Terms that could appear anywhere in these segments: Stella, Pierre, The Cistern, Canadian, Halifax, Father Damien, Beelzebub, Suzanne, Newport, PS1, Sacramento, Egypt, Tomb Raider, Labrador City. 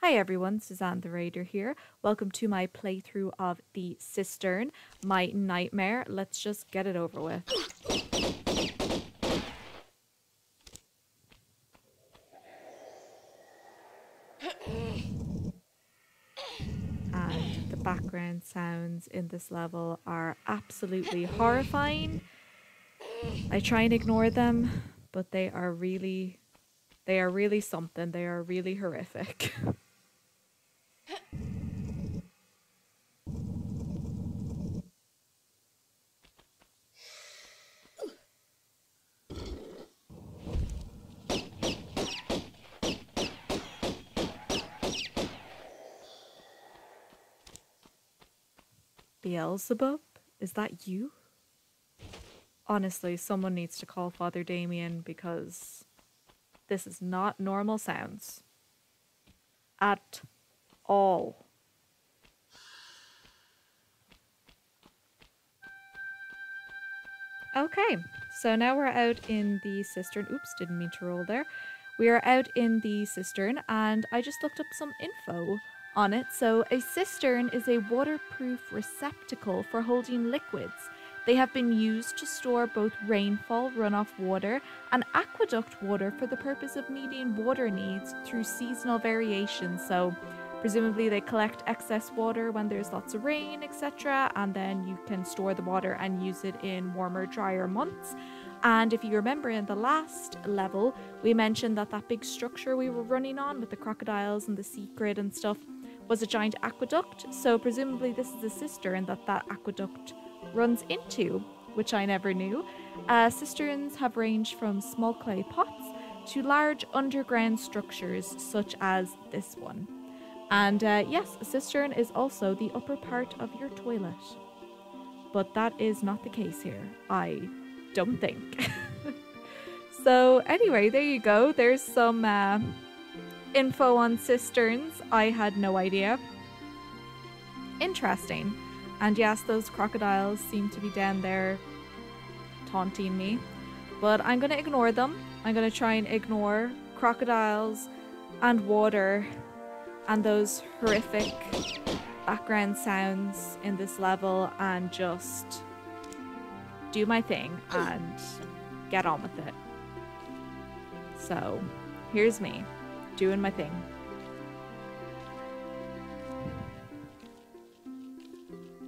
Hi everyone, Suzanne the Raider here. Welcome to my playthrough of The Cistern, my nightmare. Let's just get it over with. And the background sounds in this level are absolutely horrifying. I try and ignore them, but they are really something. They are really horrific. Beelzebub, is that you? Honestly, someone needs to call Father Damien because this is not normal sounds. At all. Okay, so now we're out in the cistern. Oops, didn't mean to roll there. We are out in the cistern and I just looked up some info on it. So a cistern is a waterproof receptacle for holding liquids. They have been used to store both rainfall, runoff water, and aqueduct water for the purpose of meeting water needs through seasonal variation. So presumably they collect excess water when there's lots of rain, etc. And then you can store the water and use it in warmer, drier months. And if you remember in the last level, we mentioned that big structure we were running on with the crocodiles and the secret and stuff was a giant aqueduct. So presumably this is a cistern that aqueduct runs into, which I never knew. Cisterns have ranged from small clay pots to large underground structures such as this one. And yes, a cistern is also the upper part of your toilet. But that is not the case here, I don't think. So anyway, there you go. There's some info on cisterns. I had no idea. Interesting. And yes, those crocodiles seem to be down there taunting me, but I'm going to ignore them. I'm going to try and ignore crocodiles and water and those horrific background sounds in this level and just do my thing and get on with it. So here's me doing my thing.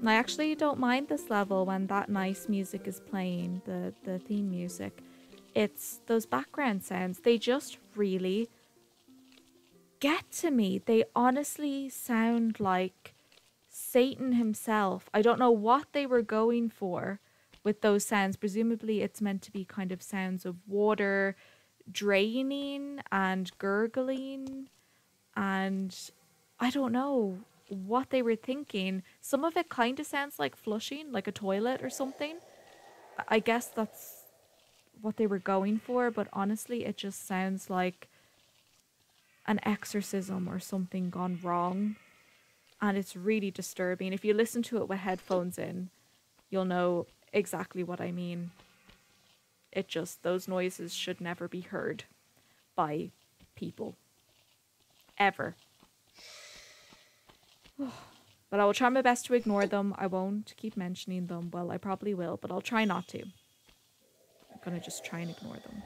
And I actually don't mind this level when that nice music is playing, the theme music. It's those background sounds. They just really get to me. They honestly sound like Satan himself. I don't know what they were going for with those sounds. Presumably it's meant to be kind of sounds of water draining and gurgling. And I don't know what they were thinking. Some of it kind of sounds like flushing, like a toilet or something. I guess that's what they were going for, but honestly it just sounds like an exorcism or something gone wrong, and it's really disturbing. If you listen to it with headphones in, you'll know exactly what I mean. It just, those noises should never be heard by people, ever. But I will try my best to ignore them. I won't keep mentioning them. Well, I probably will, but I'll try not to. I'm going to just try and ignore them.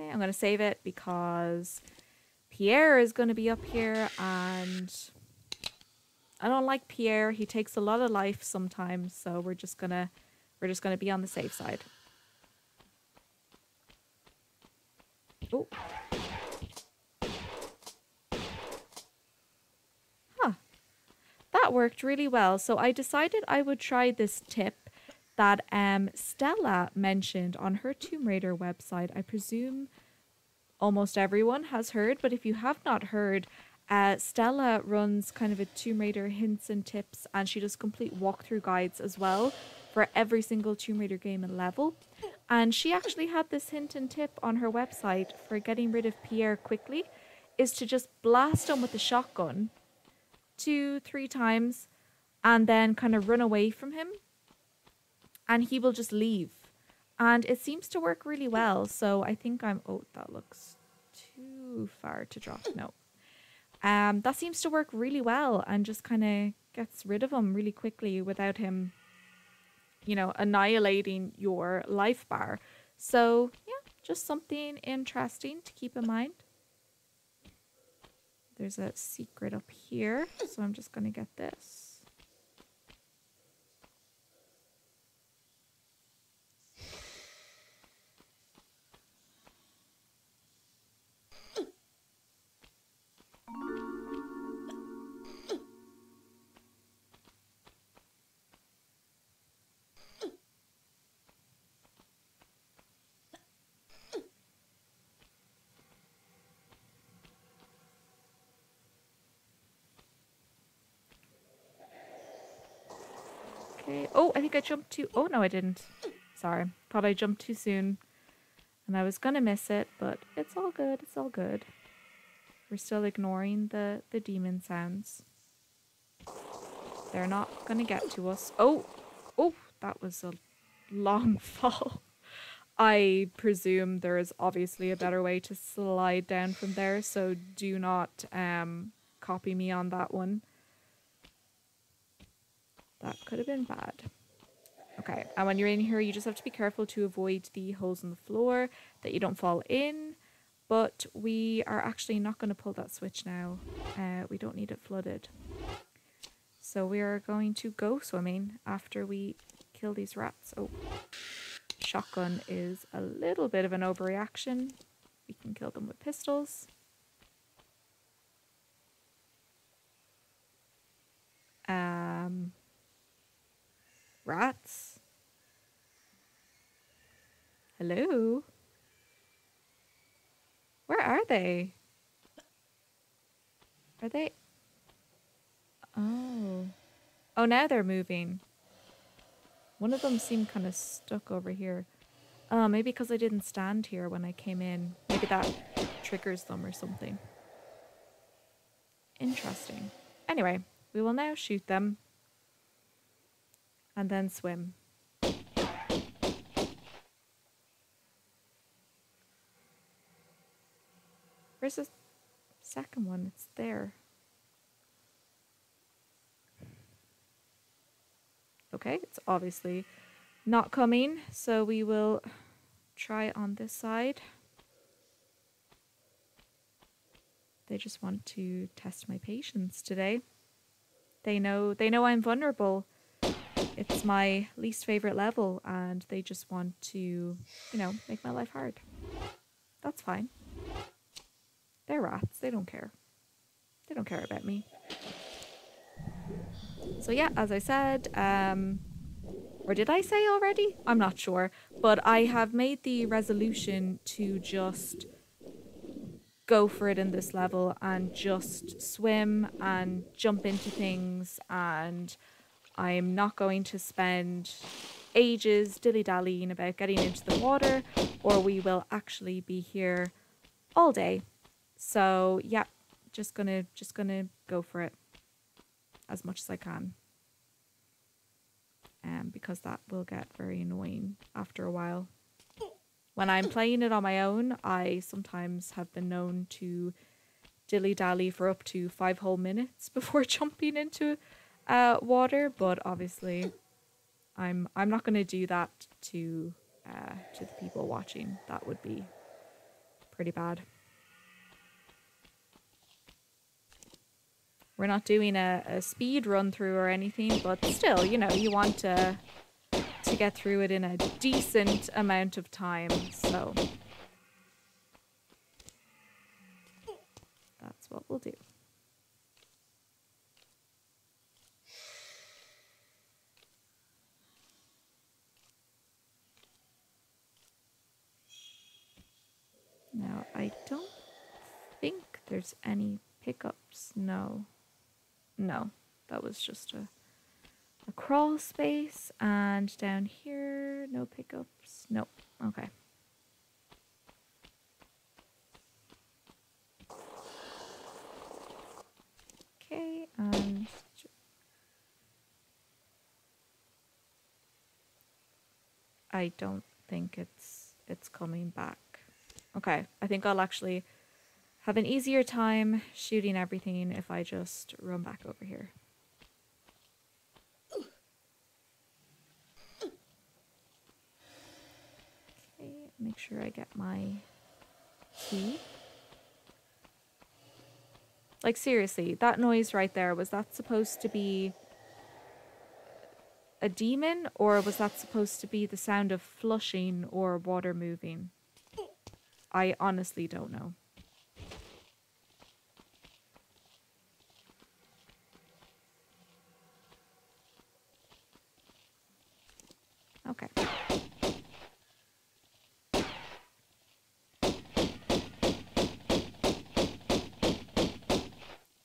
Okay, I'm going to save it because Pierre is going to be up here and I don't like Pierre. He takes a lot of life sometimes, so we're just going to be on the safe side. Oh. Worked really well. So I decided I would try this tip that Stella mentioned on her Tomb Raider website. I presume almost everyone has heard, but if you have not heard, Stella runs kind of a Tomb Raider hints and tips, and she does complete walkthrough guides as well for every single Tomb Raider game and level. And she actually had this hint and tip on her website for getting rid of Pierre quickly, is to just blast him with a shotgun 2-3 times and then kind of run away from him and he will just leave. And it seems to work really well. So I think I'm... Oh, that looks too far to drop. No. That seems to work really well and just kind of gets rid of him really quickly without him, you know, annihilating your life bar. So, yeah, just something interesting to keep in mind. There's a secret up here, so I'm just going to get this. Oh, I think I jumped too. Oh, no, I didn't. Sorry. Thought I jumped too soon. And I was going to miss it, but it's all good. It's all good. We're still ignoring the demon sounds. They're not going to get to us. Oh, oh, that was a long fall. I presume there is obviously a better way to slide down from there, so do not copy me on that one. That could have been bad. Okay, and when you're in here, you just have to be careful to avoid the holes in the floor, that you don't fall in. But we are actually not going to pull that switch now. We don't need it flooded. So we are going to go swimming after we kill these rats. Oh, shotgun is a little bit of an overreaction. We can kill them with pistols. Rats? Hello? Where are they? Are they? Oh. Oh, now they're moving. One of them seemed kind of stuck over here. Oh, maybe because I didn't stand here when I came in. Maybe that triggers them or something. Interesting. Anyway, we will now shoot them. And then swim. Where's the second one? It's there. Okay, it's obviously not coming, so we will try on this side. They just want to test my patience today. They know I'm vulnerable. It's my least favorite level and they just want to, you know, make my life hard. That's fine. They're rats. They don't care. They don't care about me. So yeah, as I said, or did I say already? I'm not sure. But I have made the resolution to just go for it in this level and just swim and jump into things, and I'm not going to spend ages dilly-dallying about getting into the water, or we will actually be here all day. So yeah, just gonna go for it as much as I can. Because that will get very annoying after a while. When I'm playing it on my own, I sometimes have been known to dilly-dally for up to 5 whole minutes before jumping into it. Water, but obviously I'm not going to do that to the people watching. That would be pretty bad. We're not doing a speed run through or anything, but still, you know, you want to get through it in a decent amount of time, so that's what we'll do. Now, I don't think there's any pickups. No. No. That was just a crawl space. And down here, no pickups. Nope. Okay. Okay, and... I don't think it's coming back. Okay, I think I'll actually have an easier time shooting everything if I just run back over here. Okay, make sure I get my key. Like, seriously, that noise right there, was that supposed to be a demon, or was that supposed to be the sound of flushing or water moving? I honestly don't know. Okay.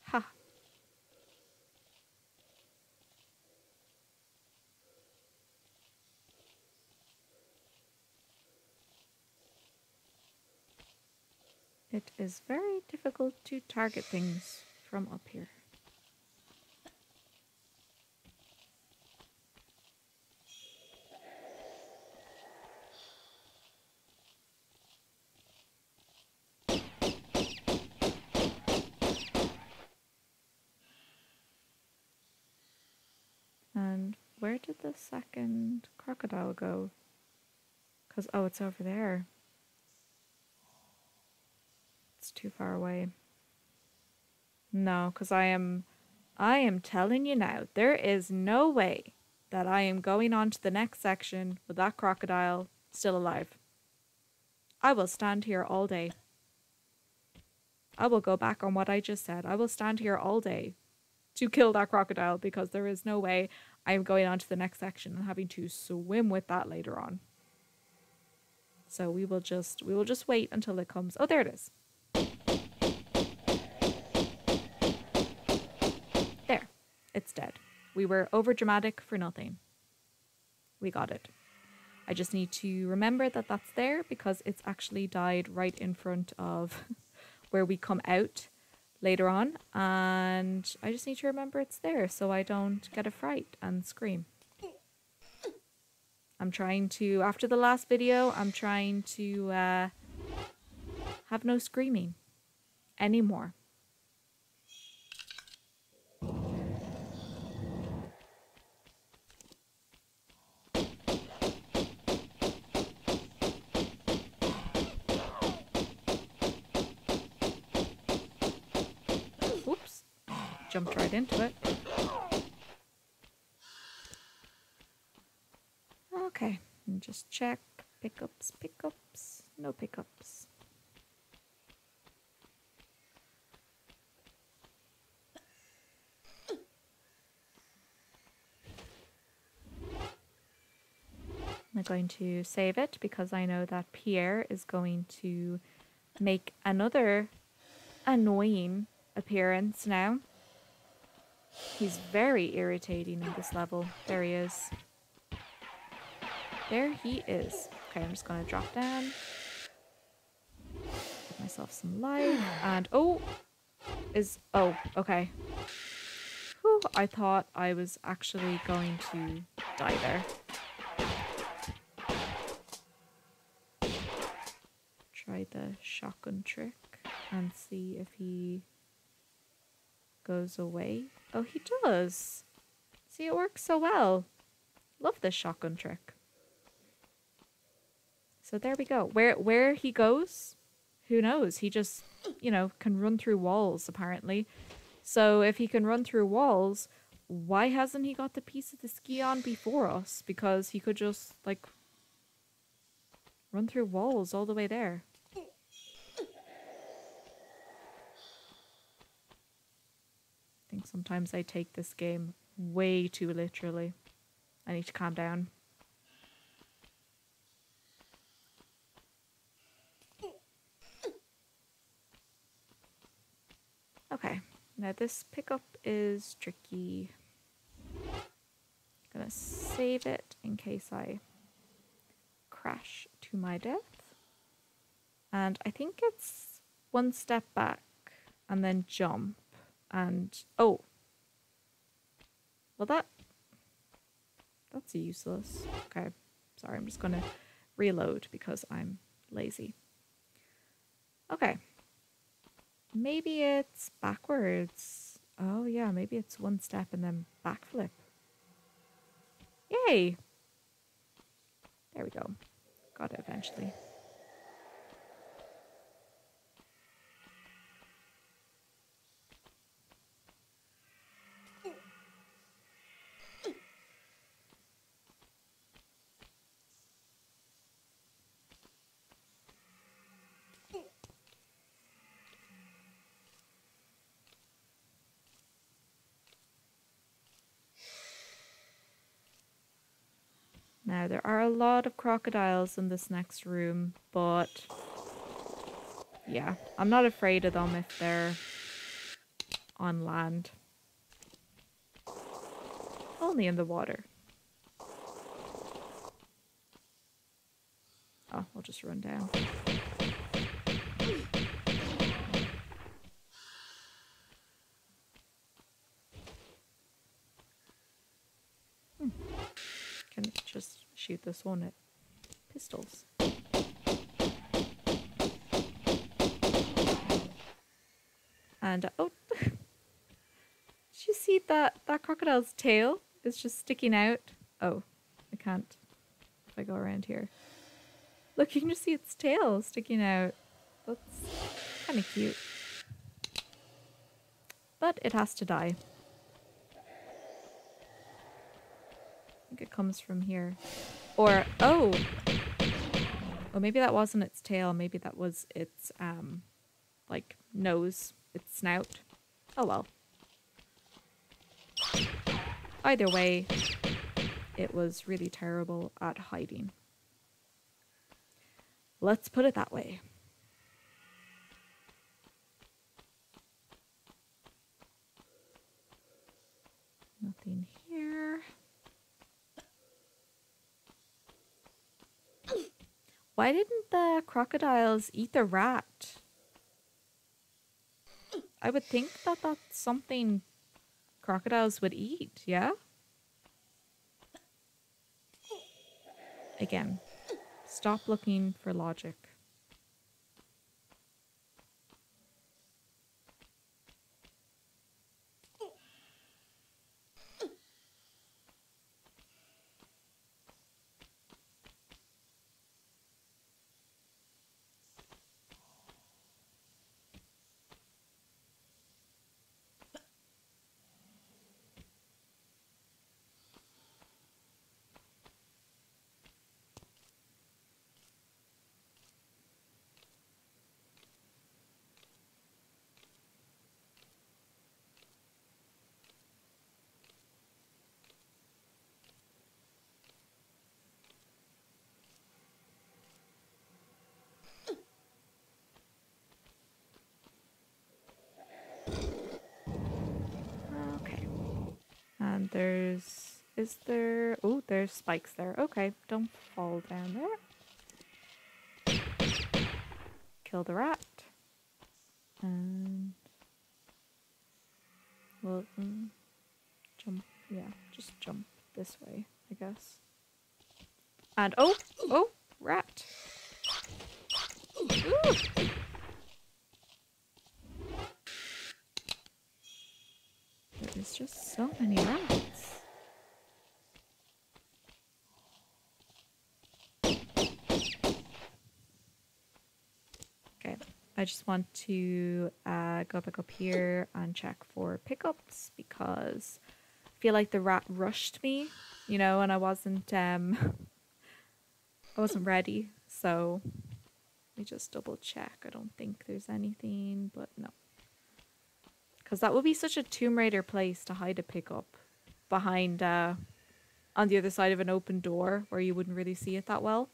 Ha. It is very difficult to target things from up here. And where did the second crocodile go? 'Cause, oh, it's over there. It's too far away. No, because I am telling you now, there is no way that I am going on to the next section with that crocodile still alive. I will stand here all day. I will go back on what I just said. I will stand here all day to kill that crocodile, because there is no way I am going on to the next section and having to swim with that later on. So we will just wait until it comes. Oh, there it is. There. It's dead. We were over dramatic for nothing. We got it. I just need to remember that that's there, because it's actually died right in front of where we come out later on, and I just need to remember it's there so I don't get a fright and scream. I'm trying to, after the last video, I'm trying to have no screaming anymore. Oops, jumped right into it. Okay, and just check. Pickups, no pickups. I'm going to save it because I know that Pierre is going to make another annoying appearance now. He's very irritating in this level. There he is. There he is. Okay, I'm just going to drop down. Give myself some light. And oh, okay. Whew, I thought I was actually going to die there. Try the shotgun trick and see if he goes away. Oh, he does. See, it works so well. Love this shotgun trick. So there we go. Where he goes, who knows? He just, you know, can run through walls apparently. So if he can run through walls, why hasn't he got the piece of the ski on before us? Because he could just, like, run through walls all the way there. I think sometimes I take this game way too literally. I need to calm down. Okay, now this pickup is tricky. I'm gonna save it in case I crash to my death. And I think it's one step back and then jump. And, oh, well that's useless. Okay, sorry, I'm just gonna reload because I'm lazy. Okay. Maybe it's backwards. Oh yeah, maybe it's one step and then backflip. Yay! There we go. Got it eventually. Now, there are a lot of crocodiles in this next room, but yeah, I'm not afraid of them if they're on land. Only in the water. Oh, I'll just run down. Shoot this one at pistols. And oh, did you see that crocodile's tail is just sticking out? Oh, I can't if I go around here. Look, you can just see its tail sticking out. That's kind of cute. But it has to die. I think it comes from here. Or, oh, maybe that wasn't its tail. Maybe that was its, like, nose, its snout. Oh, well. Either way, it was really terrible at hiding. Let's put it that way. Nothing here. Why didn't the crocodiles eat the rat? I would think that that's something crocodiles would eat, yeah? Again, stop looking for logic. Is there, oh, there's spikes there. Okay, don't fall down there. Kill the rat. And well, jump, yeah, just jump this way, I guess. And oh, rat. Ooh. There's just so many rats. Okay, I just want to go back up here and check for pickups because I feel like the rat rushed me, you know, and I wasn't I wasn't ready. So let me just double check. I don't think there's anything, but no. Because that would be such a Tomb Raider place to hide a pickup behind, on the other side of an open door where you wouldn't really see it that well.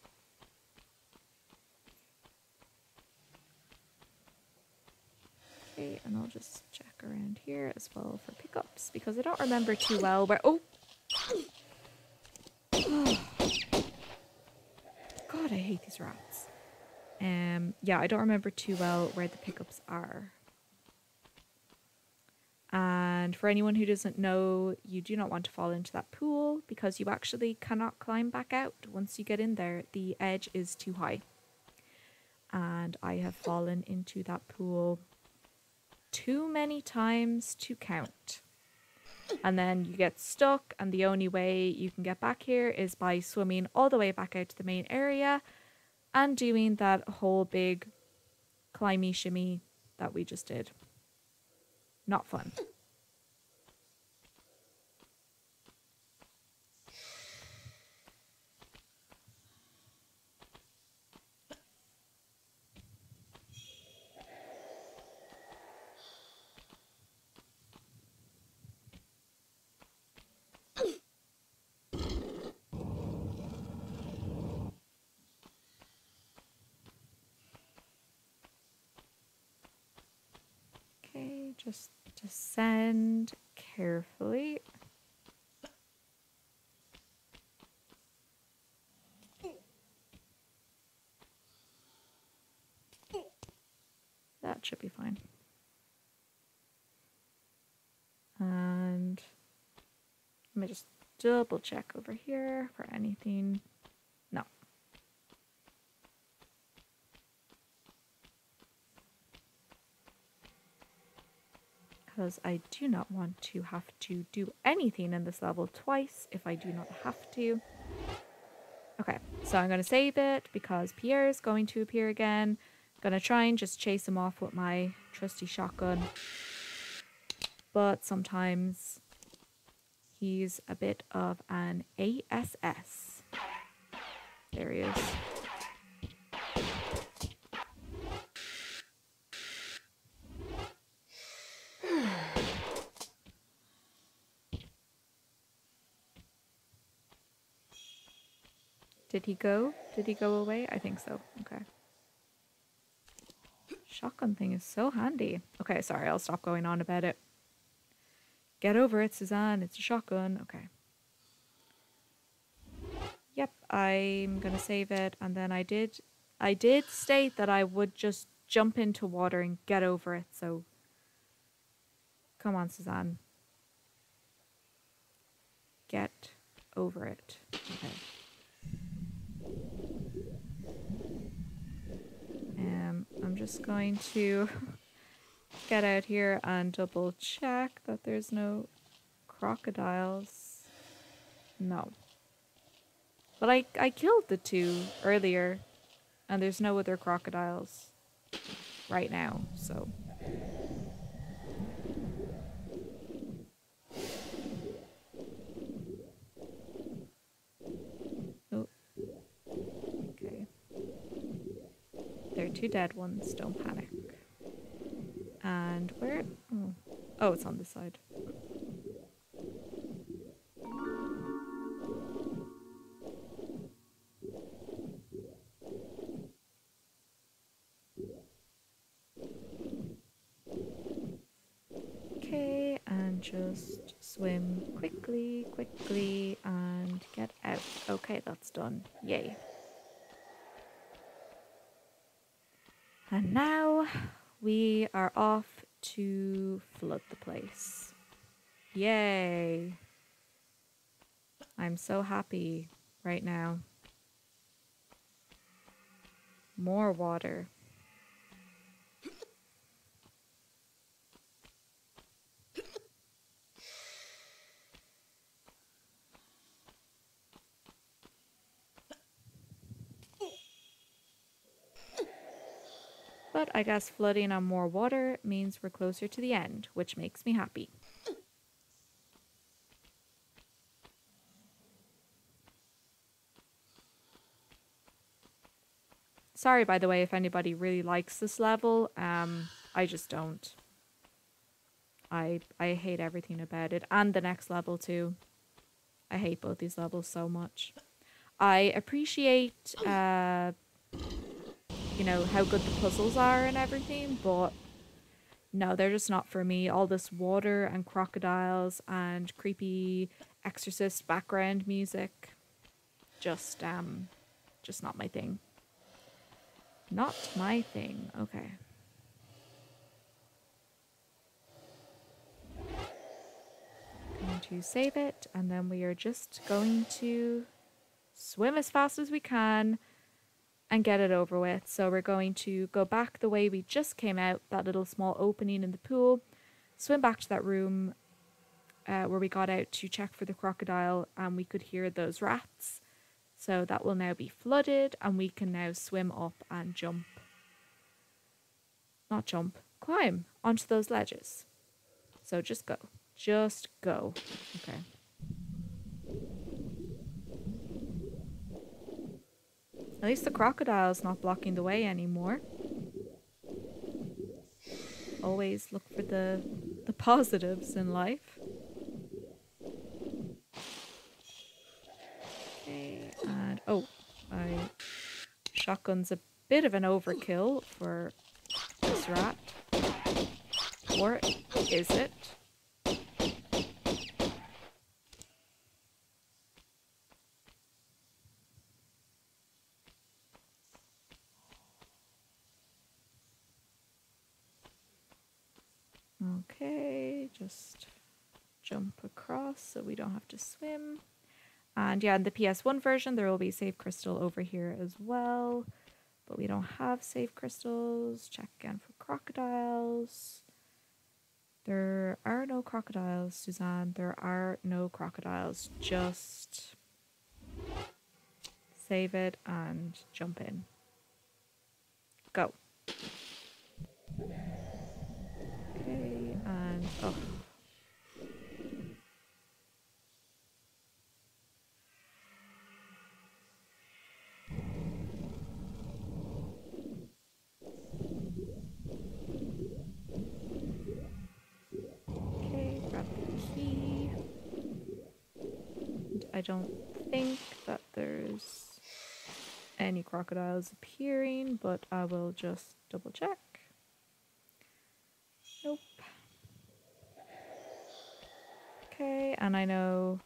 Okay, and I'll just check around here as well for pickups because I don't remember too well where— oh! God, I hate these rats. Yeah, I don't remember too well where the pickups are. And for anyone who doesn't know, you do not want to fall into that pool because you actually cannot climb back out once you get in there. The edge is too high. And I have fallen into that pool too many times to count. And then you get stuck, and the only way you can get back here is by swimming all the way back out to the main area and doing that whole big climby shimmy that we just did. Not fun. Okay, just descend carefully. That should be fine. And let me just double check over here for anything. No. Because I do not want to have to do anything in this level twice if I do not have to. Okay, so I'm going to save it because Pierre is going to appear again. I'm going to try and just chase him off with my trusty shotgun. But sometimes he's a bit of an ASS. There he is. Did he go? Did he go away? I think so. Okay. Shotgun thing is so handy. Okay, sorry, I'll stop going on about it. Get over it, Suzanne. It's a shotgun. Okay. Yep, I'm gonna save it. And then I did state that I would just jump into water and get over it, so come on, Suzanne. Get over it. Okay. I'm just going to get out here and double check that there's no crocodiles. No. But I killed the two earlier and there's no other crocodiles right now, so. Two dead ones, don't panic. And where? Oh, it's on this side. Okay, and just swim quickly, quickly, and get out. Okay, that's done. Yay. And now we are off to flood the place. Yay! I'm so happy right now. More water. But I guess flooding on more water means we're closer to the end, which makes me happy. Sorry, by the way, if anybody really likes this level. I just don't. I hate everything about it, and the next level too. I hate both these levels so much. I appreciate you know, how good the puzzles are and everything, but no, they're just not for me. All this water and crocodiles and creepy exorcist background music, just not my thing. Not my thing. Okay. to save it, and then we are just going to swim as fast as we can and get it over with. So we're going to go back the way we just came out, that little small opening in the pool, swim back to that room where we got out to check for the crocodile, and we could hear those rats. So that will now be flooded, and we can now swim up and jump. Not jump, climb onto those ledges. So just go. Just go. Okay. At least the crocodile's not blocking the way anymore. Always look for the positives in life. Okay, and oh, my shotgun's a bit of an overkill for this rat. Or is it? Okay, just jump across so we don't have to swim. And yeah, in the PS1 version, there will be save crystal over here as well. But we don't have save crystals. Check again for crocodiles. There are no crocodiles, Suzanne. There are no crocodiles. Just save it and jump in. Go. Okay, and oh. Okay, grab the key. I don't think that there's any crocodiles appearing, but I will just double check. Nope. Okay, and I know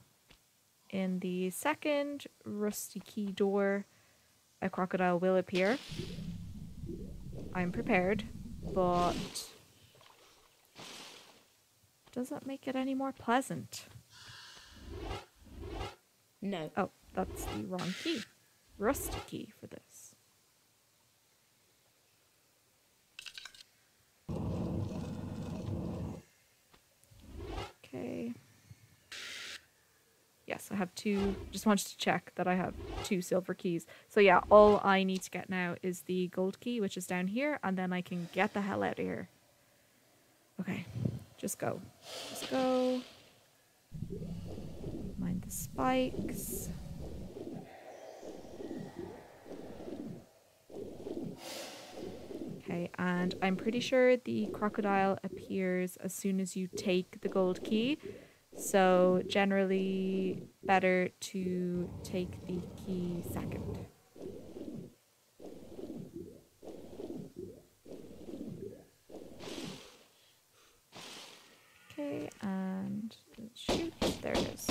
in the second rusty key door, a crocodile will appear. I'm prepared, but doesn't make it any more pleasant. No. Oh, that's the wrong key. Rusty key for this. Okay. Yes, I have two. Just wanted to check that I have two silver keys. So yeah, all I need to get now is the gold key, which is down here, and then I can get the hell out of here. Okay, just go. Just go. Mind the spikes. Okay, and I'm pretty sure the crocodile appears as soon as you take the gold key. So generally better to take the key second. Okay, and shoot, there it is.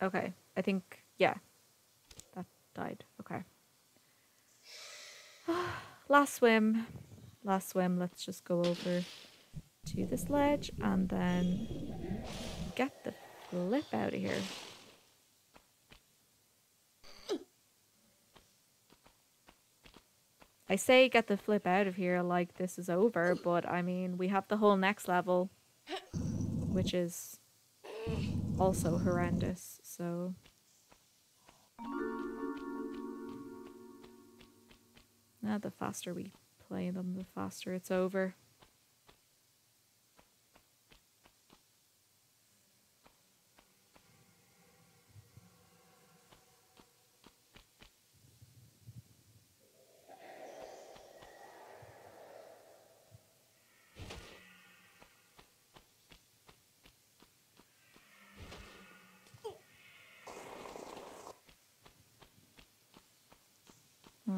Okay, I think, yeah, that died. Okay. Last swim. Last swim. Let's just go over to this ledge and then get the flip out of here. I say get the flip out of here like this is over, but I mean, we have the whole next level, which is also horrendous. So, now the faster we play them, the faster it's over.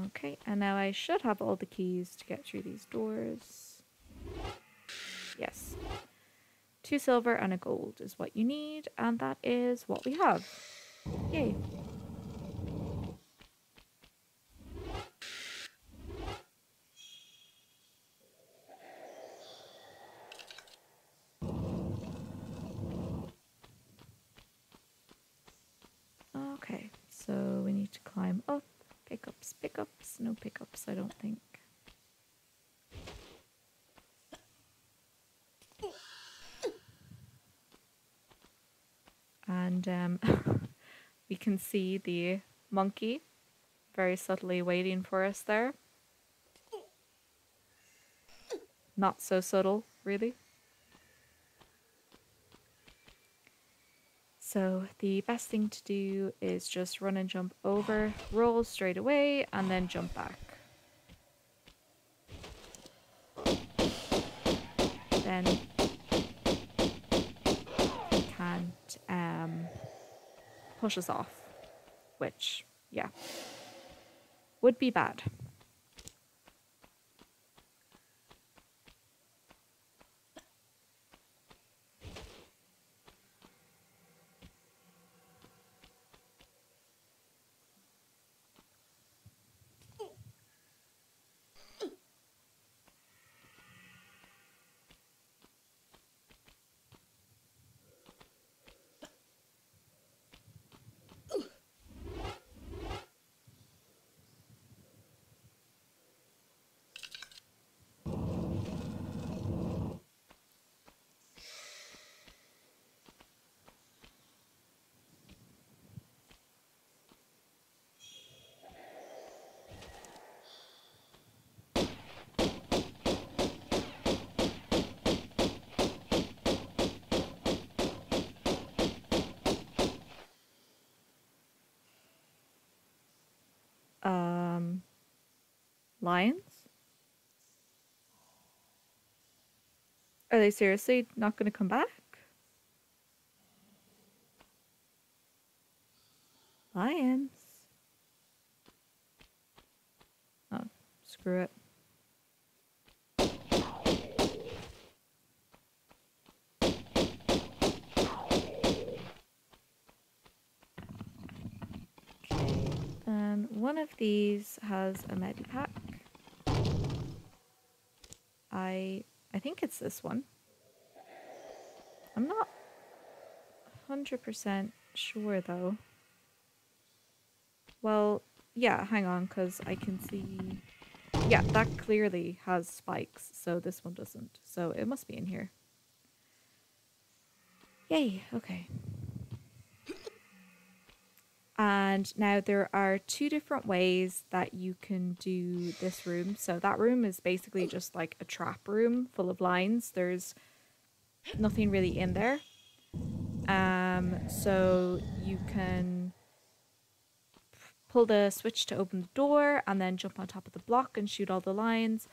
Okay, and now I should have all the keys to get through these doors. Yes. 2 silver and a gold is what you need, and that is what we have. Yay. Okay, so we need to climb up. Pickups. No pickups, I don't think. And we can see the monkey very subtly waiting for us there. Not so subtle, really. So the best thing to do is just run and jump over, roll straight away, and then jump back. Then it can't push us off, which, yeah, would be bad. Lions? Are they seriously not going to come back? Lions? Oh, screw it. And one of these has a medipack. I think it's this one. I'm not 100% sure though. Well, yeah, hang on, because I can see... Yeah, that clearly has spikes, so this one doesn't. So it must be in here. Yay, okay. And now there are two different ways that you can do this room. So that room is basically just like a trap room full of lines. There's nothing really in there. So you can pull the switch to open the door and then jump on top of the block and shoot all the lines.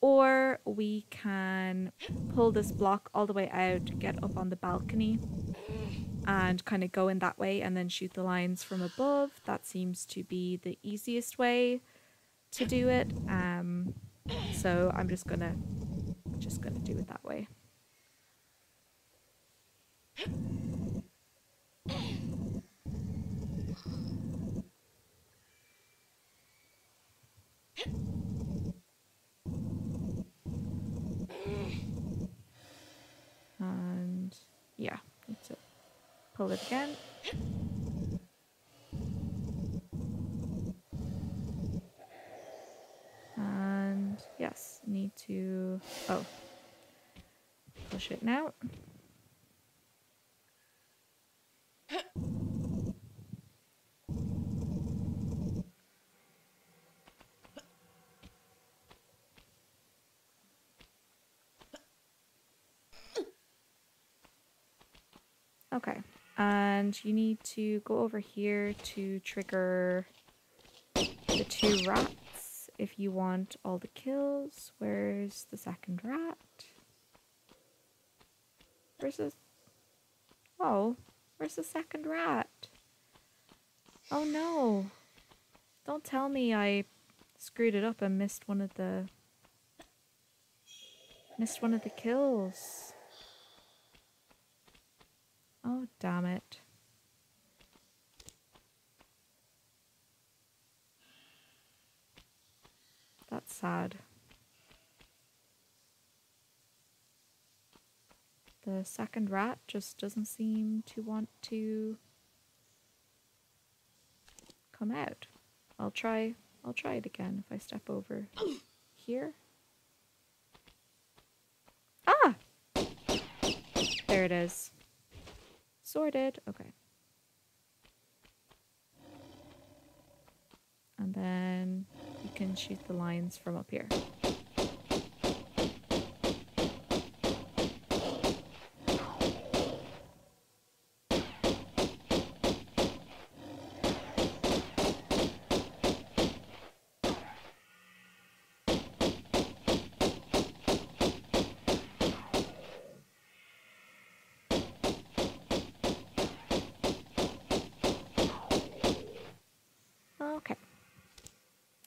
Or we can pull this block all the way out, get up on the balcony, and kind of go in that way and then shoot the lines from above. That seems to be the easiest way to do it. So I'm just gonna do it that way. And yeah, that's it. Pull it again. And yes, need to, oh, push it now. Okay. And you need to go over here to trigger the two rats if you want all the kills. Where's the second rat? Where's the... Oh, where's the second rat? Oh no. Don't tell me I screwed it up and missed one of the kills. Oh, damn it. That's sad. The second rat just doesn't seem to want to come out. I'll try it again if I step over here. Ah! There it is. Sorted. Okay. And then you can shoot the lions from up here.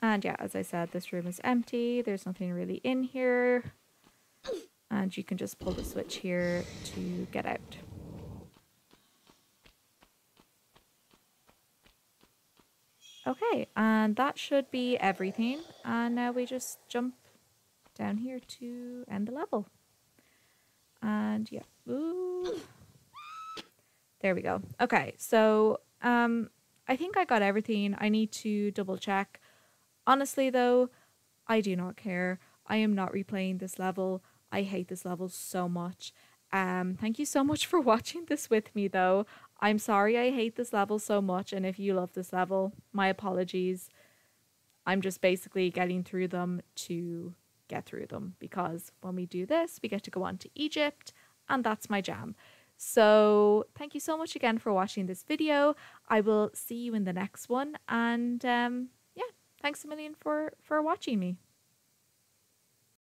And yeah, as I said, this room is empty. There's nothing really in here. And you can just pull the switch here to get out. Okay, and that should be everything. And now we just jump down here to end the level. And yeah, ooh. There we go. Okay, so I think I got everything. I need to double check. Honestly though, I do not care. I am not replaying this level. I hate this level so much. Thank you so much for watching this with me though. I'm sorry I hate this level so much, and if you love this level, my apologies. I'm just basically getting through them to get through them, because when we do this, we get to go on to Egypt, and that's my jam. So thank you so much again for watching this video. I will see you in the next one, and thanks a million for watching me.